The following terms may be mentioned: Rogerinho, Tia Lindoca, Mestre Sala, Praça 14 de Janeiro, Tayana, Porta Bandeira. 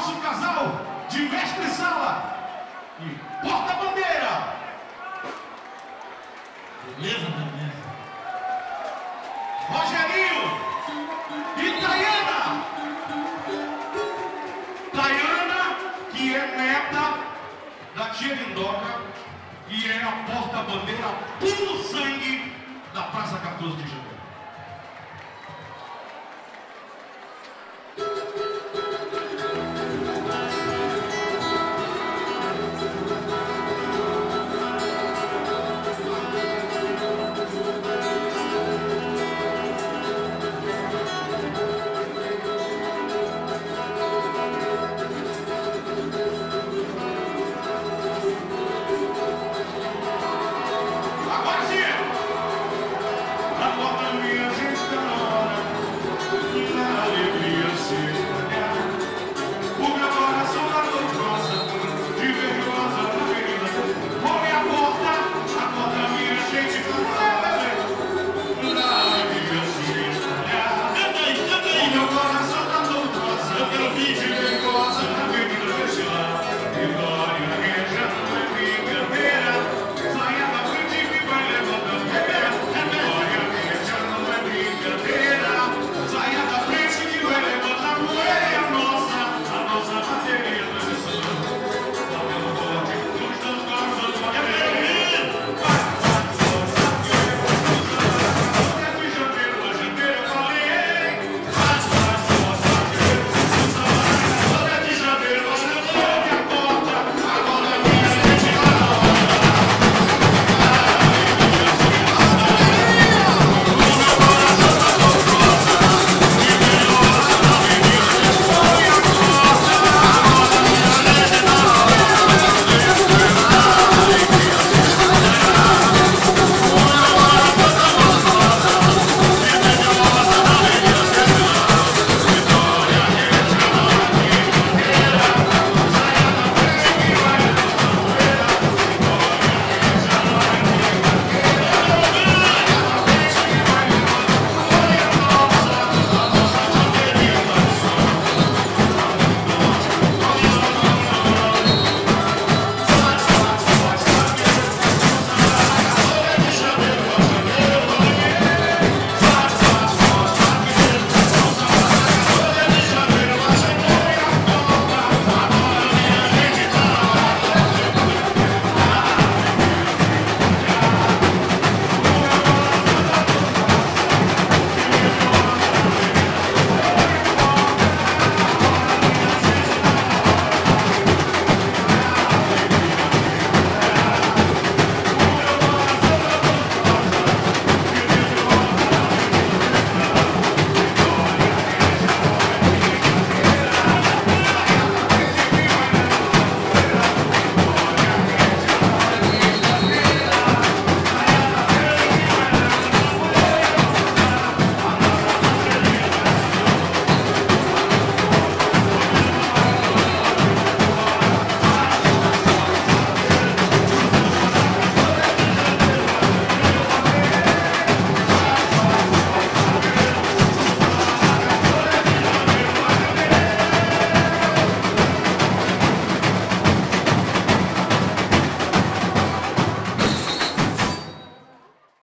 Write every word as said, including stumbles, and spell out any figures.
nosso casal de Mestre Sala e Porta Bandeira. Beleza, beleza. Rogerinho e Tayana. Tayana, que é neta da Tia Lindoca e é a Porta Bandeira puro sangue da Praça quatorze de Janeiro.